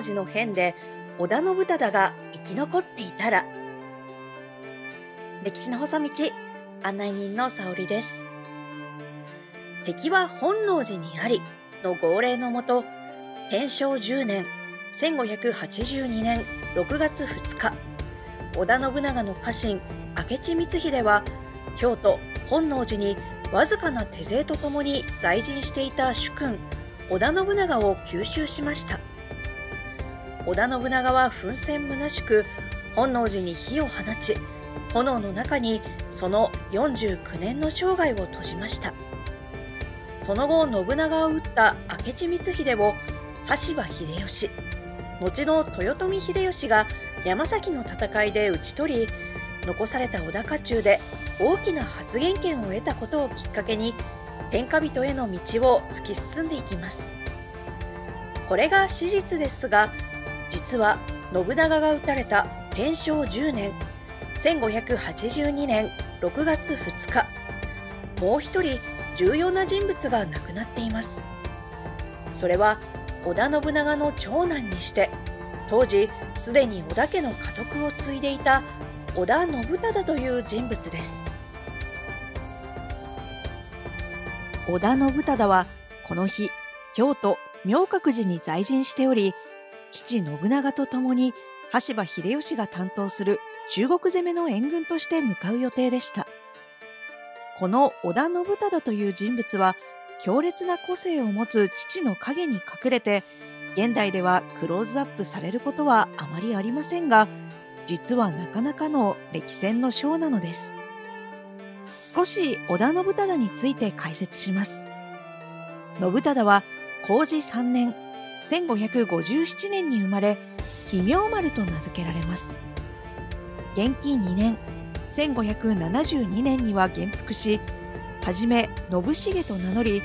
王子の変で織田信忠が生き残っていたら。歴史の細道、案内人の沙織です。敵は本能寺にありの号令のもと、天正10年1582年6月2日、織田信長の家臣明智光秀は京都本能寺にわずかな手勢とともに在陣していた主君織田信長を吸収しました。織田信長は奮戦むなしく本能寺に火を放ち、炎の中にその49年の生涯を閉じました。その後信長を討った明智光秀を羽柴秀吉、後の豊臣秀吉が山崎の戦いで討ち取り、残された織田家中で大きな発言権を得たことをきっかけに天下人への道を突き進んでいきます。これが史実ですが、実は信長が討たれた天正10年1582年6月2日、もう一人重要な人物が亡くなっています。それは織田信長の長男にして当時すでに織田家の家督を継いでいた織田信忠という人物です。織田信忠はこの日京都明覚寺に在陣しており、父信長と共に羽柴秀吉が担当する中国攻めの援軍として向かう予定でした。この織田信忠という人物は強烈な個性を持つ父の影に隠れて、現代ではクローズアップされることはあまりありませんが、実はなかなかの歴戦の将なのです。少し織田信忠について解説します。信忠は弘治3年1557年に生まれ、奇妙丸と名付けられます。元亀2年1572年には元服し、はじめ信繁と名乗り、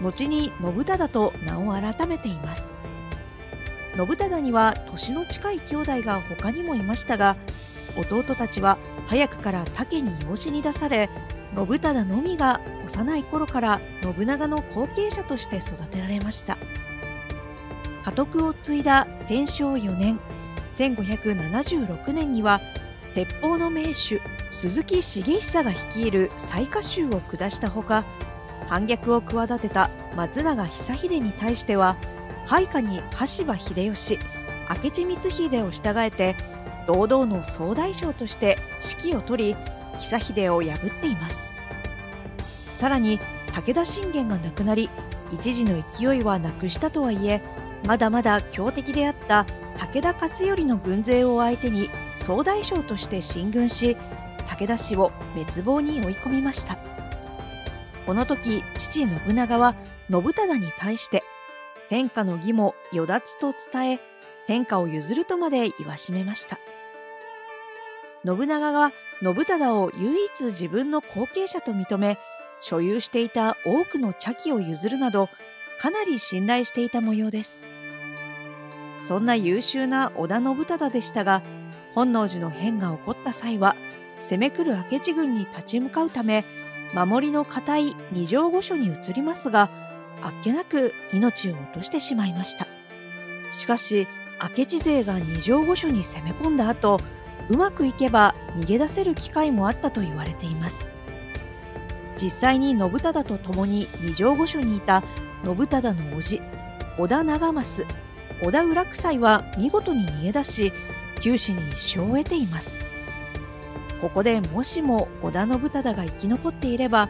後に信忠と名を改めています。信忠には年の近い兄弟が他にもいましたが、弟たちは早くから他家に養子に出され、信忠のみが幼い頃から信長の後継者として育てられました。家督を継いだ天正4年1576年には鉄砲の名手鈴木茂久が率いる雑賀衆を下したほか、反逆を企てた松永久秀に対しては配下に羽柴秀吉、明智光秀を従えて堂々の総大将として指揮を取り、久秀を破っています。さらに武田信玄が亡くなり、一時の勢いはなくしたとはいえ、まだまだ強敵であった武田勝頼の軍勢を相手に総大将として進軍し、武田氏を滅亡に追い込みました。この時父信長は信忠に対して、天下の義も与奪と伝え、天下を譲るとまで言わしめました。信長が信忠を唯一自分の後継者と認め、所有していた多くの茶器を譲るなど、かなり信頼していた模様です。そんな優秀な織田信忠でしたが、本能寺の変が起こった際は、攻めくる明智軍に立ち向かうため、守りの固い二条御所に移りますが、あっけなく命を落としてしまいました。しかし、明智勢が二条御所に攻め込んだ後、うまくいけば逃げ出せる機会もあったと言われています。実際に信忠と共に二条御所にいた信忠の叔父、織田長益、織田裏夫妻は見事に逃げ出し、九死に一生を得ています。ここでもしも織田信忠が生き残っていれば、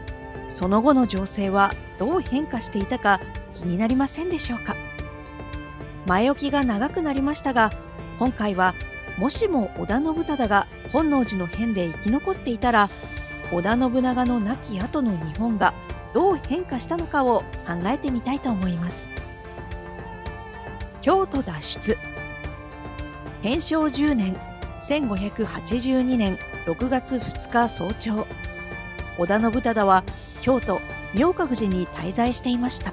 その後の情勢はどう変化していたか気になりませんでしょうか。前置きが長くなりましたが、今回はもしも織田信忠が本能寺の変で生き残っていたら、織田信長の亡き後の日本がどう変化したのかを考えてみたいと思います。京都脱出。天正10年1582年6月2日早朝、織田信忠は京都明覚寺に滞在していました。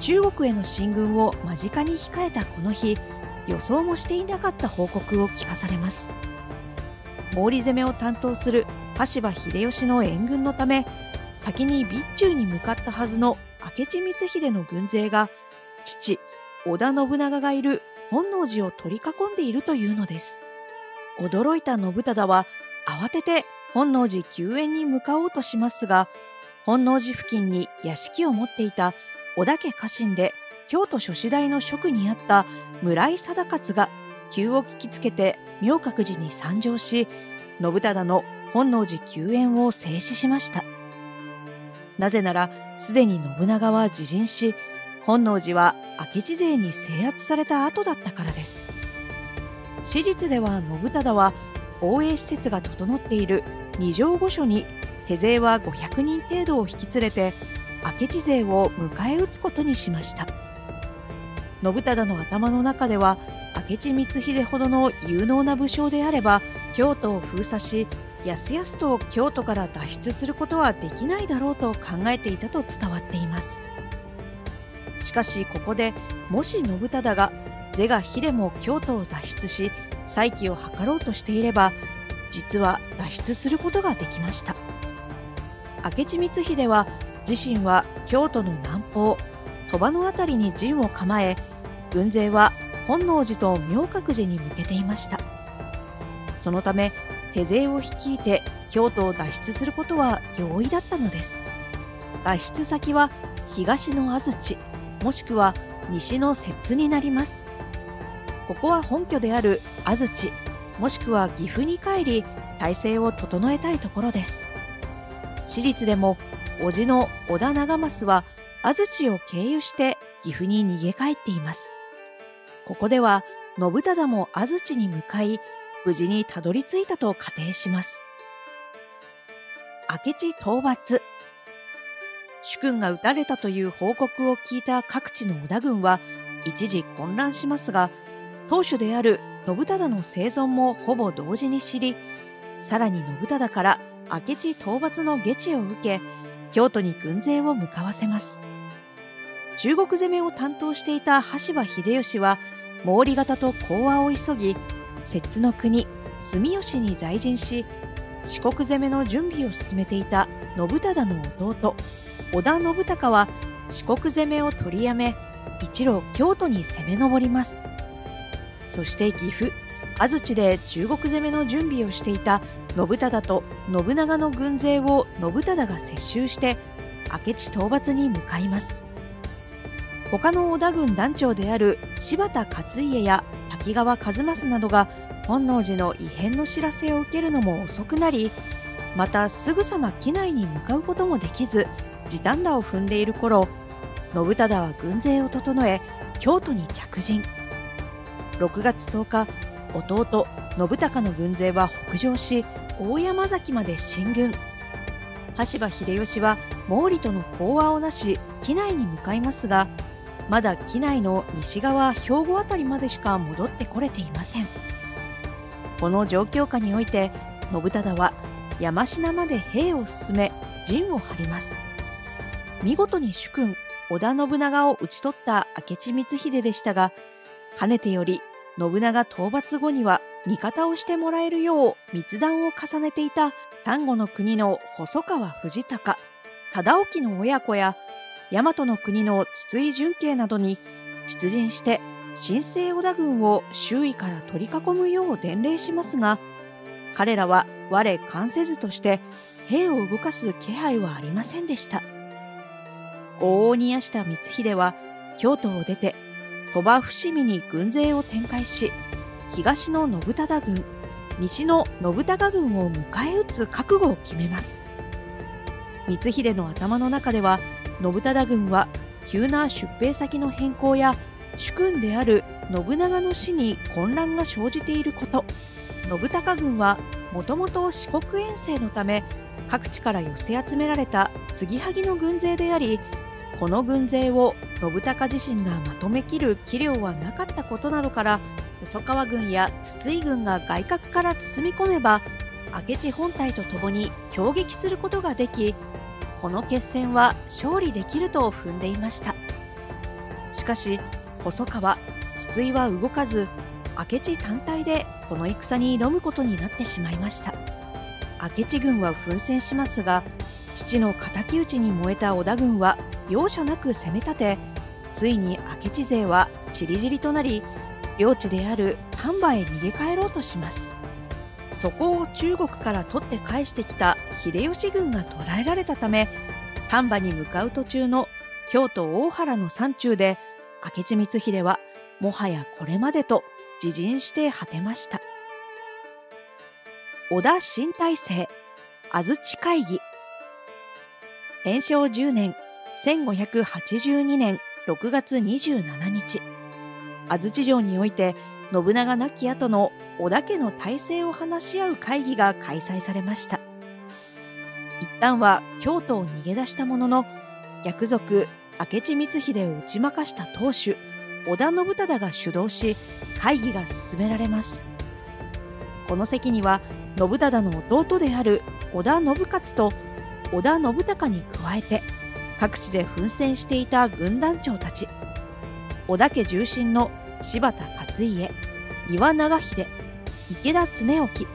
中国への進軍を間近に控えたこの日、予想もしていなかった報告を聞かされます。毛利攻めを担当する羽柴秀吉の援軍のため、先に備中に向かったはずの明智光秀の軍勢が父織田信長がいる本能寺を取り囲んでいるというのです。驚いた信忠は慌てて本能寺救援に向かおうとしますが、本能寺付近に屋敷を持っていた織田家家臣で京都諸子代の職にあった村井貞勝が急を聞きつけて明覚寺に参上し、信忠の本能寺救援を制止しました。なぜならすでに信長は自陣し、本能寺は明智勢に制圧された後だったからです。史実では信忠は防衛施設が整っている二条御所に手勢は500人程度を引き連れて明智勢を迎え撃つことにしました。信忠の頭の中では明智光秀ほどの有能な武将であれば京都を封鎖し、やすやすと京都から脱出することはできないだろうと考えていたと伝わっています。しかしここでもし信忠が是が非でも京都を脱出し再起を図ろうとしていれば、実は脱出することができました。明智光秀は自身は京都の南方鳥羽の辺りに陣を構え、軍勢は本能寺と明覚寺に向けていました。そのため手勢を率いて京都を脱出することは容易だったのです。脱出先は東の安土もしくは西の摂津になります。ここは本拠である安土もしくは岐阜に帰り体制を整えたいところです。史実でも叔父の織田長益は安土を経由して岐阜に逃げ帰っています。ここでは信忠も安土に向かい無事にたどり着いたと仮定します。明智討伐。主君が討たれたという報告を聞いた各地の織田軍は一時混乱しますが、当主である信忠の生存もほぼ同時に知り、さらに信忠から明智討伐の下知を受け、京都に軍勢を向かわせます。中国攻めを担当していた羽柴秀吉は毛利方と講和を急ぎ、摂津の国住吉に在陣し、四国攻めの準備を進めていた信忠の弟織田信孝は四国攻めを取りやめ、一路京都に攻め上ります。そして岐阜安土で中国攻めの準備をしていた信忠と信長の軍勢を信忠が接収して明智討伐に向かいます。他の織田軍団長である柴田勝家や滝川一益などが本能寺の異変の知らせを受けるのも遅くなり、またすぐさま畿内に向かうこともできず時短らを踏んでいる頃、信忠は軍勢を整え京都に着陣。6月10日、弟信孝の軍勢は北上し大山崎まで進軍。羽柴秀吉は毛利との講和をなし畿内に向かいますが、まだ畿内の西側兵庫あたりまでしか戻ってこれていません。この状況下において信忠は山科まで兵を進め陣を張ります。見事に主君織田信長を討ち取った明智光秀でしたが、かねてより信長討伐後には味方をしてもらえるよう密談を重ねていた丹後の国の細川藤孝、忠興の親子や大和の国の筒井順慶などに出陣して新生織田軍を周囲から取り囲むよう伝令しますが、彼らは我関せずとして兵を動かす気配はありませんでした。業を煮やした光秀は京都を出て鳥羽伏見に軍勢を展開し、東の信忠軍西の信孝軍を迎え撃つ覚悟を決めます。光秀の頭の中では信忠軍は急な出兵先の変更や主君である信長の死に混乱が生じていること、信孝軍はもともと四国遠征のため各地から寄せ集められた継ぎはぎの軍勢であり、この軍勢を信孝自身がまとめきる器量はなかったことなどから細川軍や筒井軍が外郭から包み込めば明智本隊とともに挟撃することができ、この決戦は勝利できると踏んでいました。しかし細川筒井は動かず、明智単体でこの戦に挑むことになってしまいました。明智軍は奮戦しますが、父の敵討ちに燃えた織田軍は容赦なく攻め立て、ついに明智勢はちりぢりとなり領地である丹波へ逃げ帰ろうとします。そこを中国から取って返してきた秀吉軍が捕らえられたため、丹波に向かう途中の京都大原の山中で明智光秀はもはやこれまでと自尽して果てました。織田新体制安土会議。天正10年1582年6月27日、安土城において信長亡き後の織田家の体制を話し合う会議が開催されました。一旦は京都を逃げ出したものの、逆賊明智光秀を打ち負かした当主織田信忠が主導し、会議が進められます。この席には信忠の弟である織田信雄と織田信孝に加えて、各地で奮戦していた軍団長たち、織田家重臣の柴田勝家、岩長秀、池田恒興、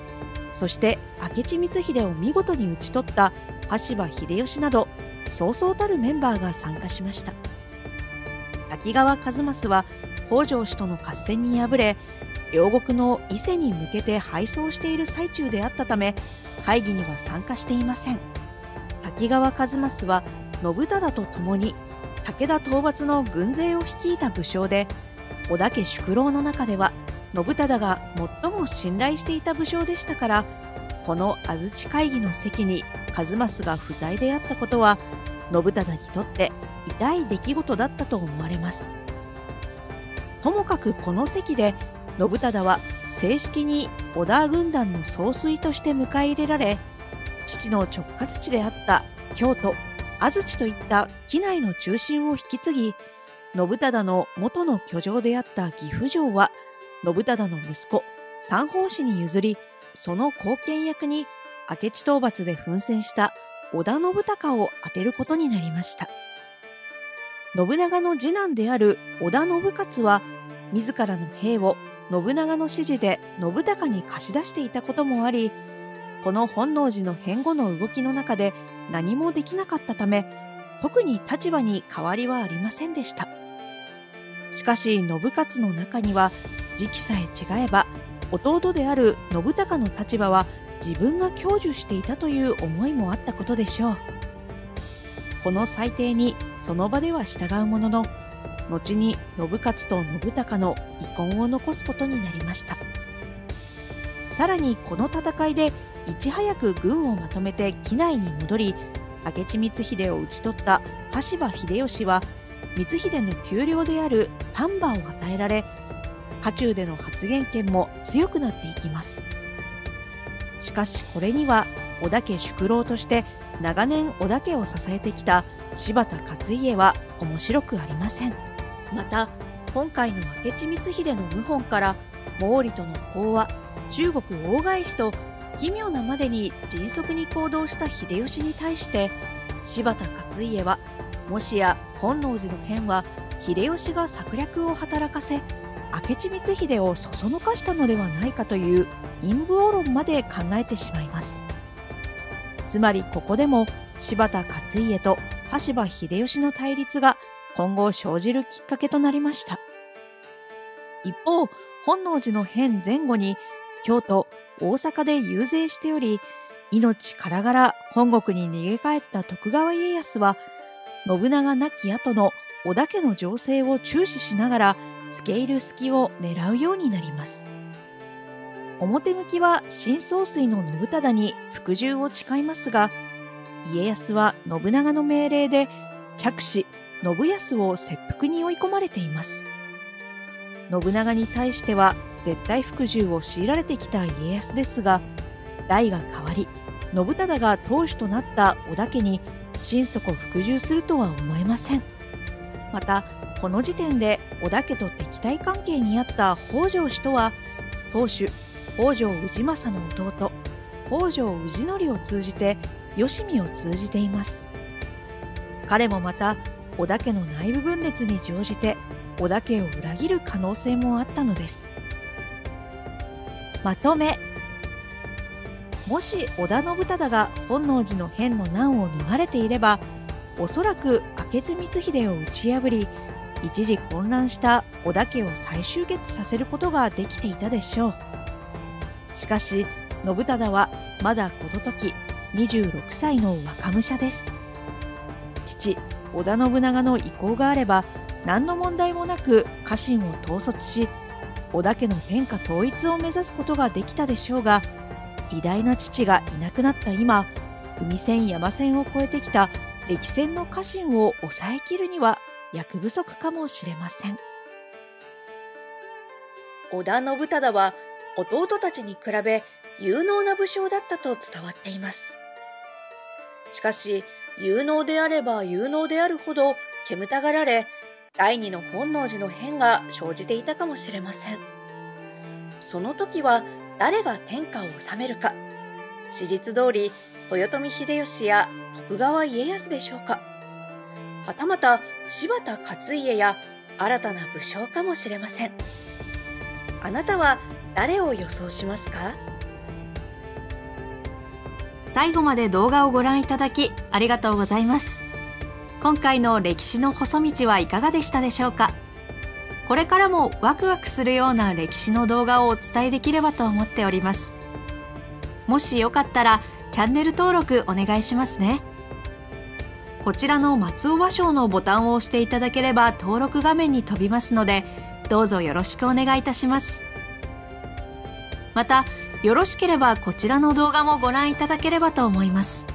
そして明智光秀を見事に討ち取った羽柴秀吉などそうそうたるメンバーが参加しました。滝川一益は北条氏との合戦に敗れ、両国の伊勢に向けて敗走している最中であったため会議には参加していません。滝川一益は信忠と共に武田討伐の軍勢を率いた武将で、織田家宿老の中では信忠が最も信頼していた武将でしたから、この安土会議の席に一益が不在であったことは信忠にとって痛い出来事だったと思われます。ともかくこの席で信忠は正式に織田軍団の総帥として迎え入れられ、父の直轄地であった京都安土といった畿内の中心を引き継ぎ、信忠の元の居城であった岐阜城は信忠の息子三法師に譲り、その後見役に明智討伐で奮戦した織田信孝を充てることになりました。信長の次男である織田信雄は自らの兵を信長の指示で信孝に貸し出していたこともあり、この本能寺の変後の動きの中で何もできなかったため、特に立場に変わりはありませんでした。しかし信雄の中には時期さえ違えば弟である信孝の立場は自分が享受していたという思いもあったことでしょう。この裁定にその場では従うものの、後に信雄と信孝の遺恨を残すことになりました。さらにこの戦いでいち早く軍をまとめて畿内に戻り、明智光秀を討ち取った羽柴秀吉は光秀の旧領である丹波を与えられ、家中での発言権も強くなっていきます。しかしこれには織田家宿老として長年織田家を支えてきた柴田勝家は面白くありません。また今回の明智光秀の謀反から毛利との講和、中国大返しと奇妙なまでに迅速に行動した秀吉に対して柴田勝家は、もしや本能寺の変は秀吉が策略を働かせ明智光秀をそそのかしたのではないかという陰謀論まで考えてしまいます。つまりここでも柴田勝家と羽柴秀吉の対立が今後生じるきっかけとなりました。一方、本能寺の変前後に京都大阪で遊説しており、命からがら本国に逃げ帰った徳川家康は信長亡き後の織田家の情勢を注視しながら付け入る隙を狙うようになります。表向きは新総帥の信忠に服従を誓いますが、家康は信長の命令で嫡子信康を切腹に追い込まれています。信長に対しては絶対服従を強いられてきた家康ですが、代が変わり信忠が当主となった織田家に心底服従するとは思えません。またこの時点で織田家と敵対関係にあった北条氏とは、当主北条氏政の弟北条氏則を通じて吉見を通じています。彼もまた織田家の内部分裂に乗じて織田家を裏切る可能性もあったのです。まとめ。もし織田信忠が本能寺の変の難を逃れていれば、おそらく明智光秀を打ち破り一時混乱した織田家を再集結させることができていたでしょう。しかし信忠はまだこの時26歳の若武者です。父織田信長の意向があれば何の問題もなく家臣を統率し、織田家の天下統一を目指すことができたでしょうが、偉大な父がいなくなった今、海戦山戦を越えてきた歴戦の家臣を抑えきるには役不足かもしれません。織田信忠は弟たちに比べ有能な武将だったと伝わっています。しかし有能であれば有能であるほど煙たがられ、第二の本能寺の変が生じていたかもしれません。その時は誰が天下を治めるか、史実通り豊臣秀吉や徳川家康でしょうか、はたまた柴田勝家や新たな武将かもしれません。あなたは誰を予想しますか？最後まで動画をご覧いただきありがとうございます。今回の歴史の細道はいかがでしたでしょうか。これからもワクワクするような歴史の動画をお伝えできればと思っております。もしよかったらチャンネル登録お願いしますね。こちらの松尾芭蕉のボタンを押していただければ登録画面に飛びますので、どうぞよろしくお願いいたします。またよろしければこちらの動画もご覧いただければと思います。